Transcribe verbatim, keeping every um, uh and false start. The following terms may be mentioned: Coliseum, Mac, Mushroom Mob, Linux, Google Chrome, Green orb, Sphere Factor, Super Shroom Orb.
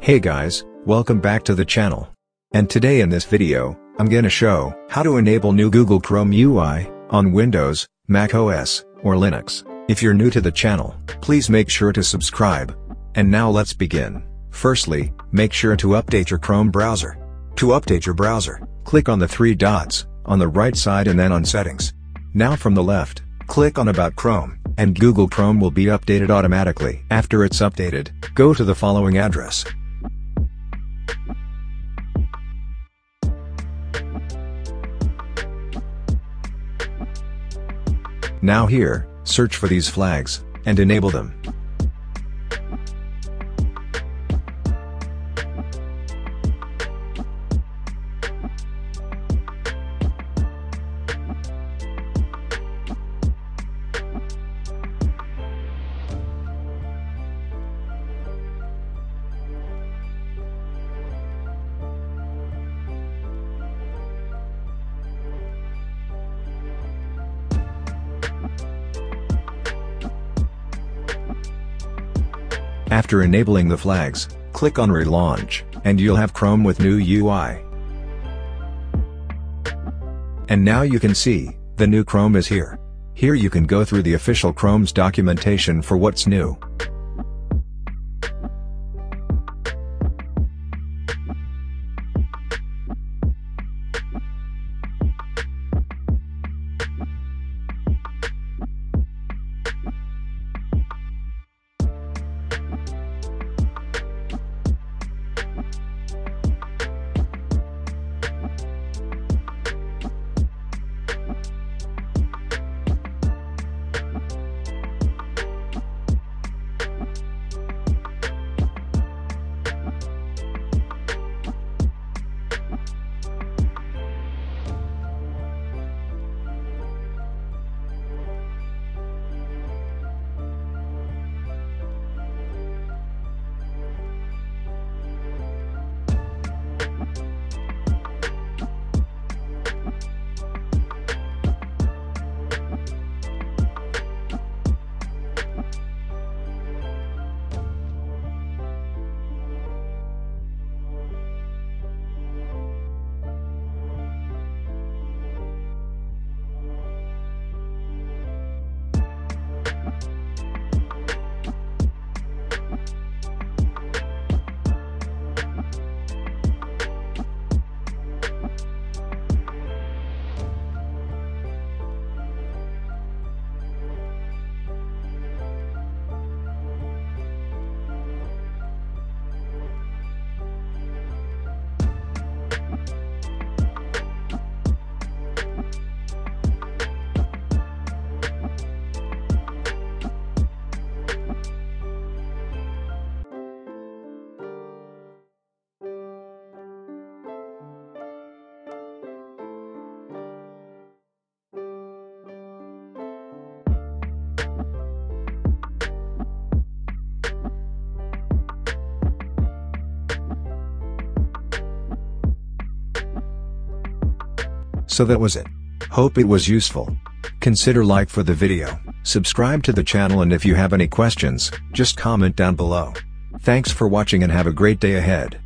Hey guys, welcome back to the channel. And today in this video, I'm gonna show how to enable new Google Chrome U I on Windows, Mac O S, or Linux. If you're new to the channel, please make sure to subscribe. And now let's begin. Firstly, make sure to update your Chrome browser. To update your browser, click on the three dots on the right side and then on Settings. Now from the left, click on About Chrome, and Google Chrome will be updated automatically. After it's updated, go to the following address. Now here, search for these flags, and enable them. After enabling the flags, click on Relaunch, and you'll have Chrome with new U I. And now you can see, the new Chrome is here. Here you can go through the official Chrome's documentation for what's new. So that was it. Hope it was useful. Consider like for the video, subscribe to the channel, and if you have any questions, just comment down below. Thanks for watching and have a great day ahead.